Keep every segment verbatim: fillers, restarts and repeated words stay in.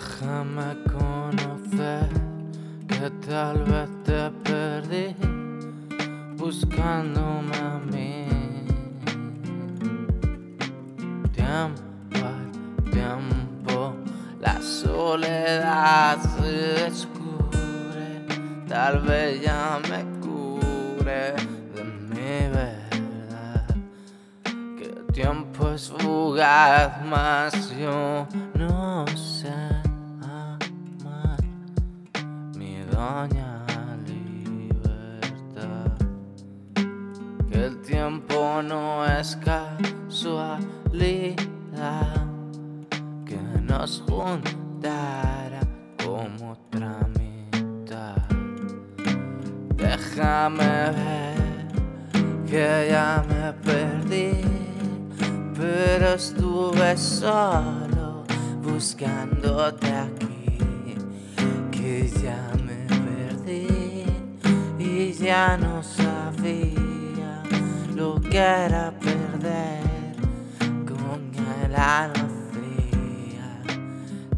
Déjame conocer que tal vez te perdí buscándome a mí. Tiempo al tiempo la soledad se descubre, tal vez ya me cubre de mi verdad. Que el tiempo es fugaz, mas yo no sé amar, mi doña libertad. Que el tiempo no es casualidad, que nos juntará como otra mitad. Déjame ver que ya me perdí, pero estuve solo buscándote aquí. Que ya me perdí y ya no sabía lo que era perder con el alma fría.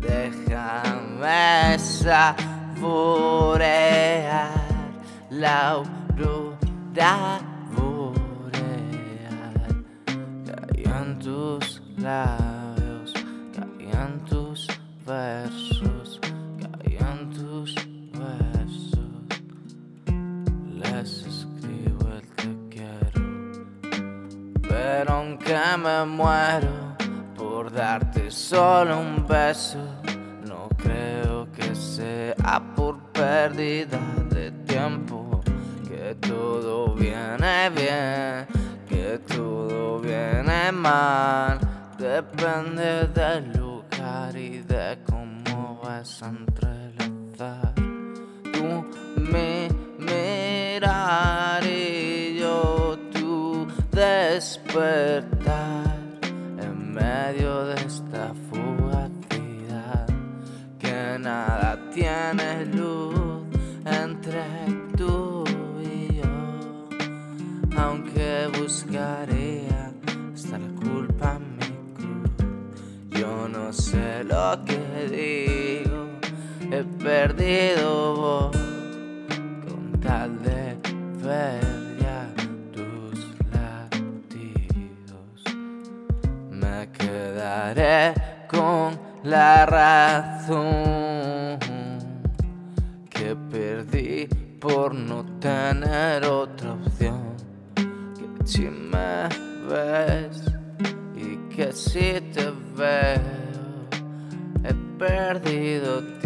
Déjame saborear la aurora boreal. Caían tus labios, caían tus versos, caían tus versos. Les escribo el te quiero, pero aunque me muero por darte solo un beso, no creo que sea por pérdida de tiempo. Que todo viene bien, que todo viene mal, depende del lugar y de cómo vas a entrelazar tú mi mirar y yo tu despertar en medio de esta fugacidad. Que nada tiene luz entre tú, aunque buscaría hasta la culpa en mi cruz. Yo no sé lo que digo, he perdido vos con tal de ver ya tus latidos. Me quedaré con la razón que perdí por no tener otra opción. Si me ves y que si te veo, he perdido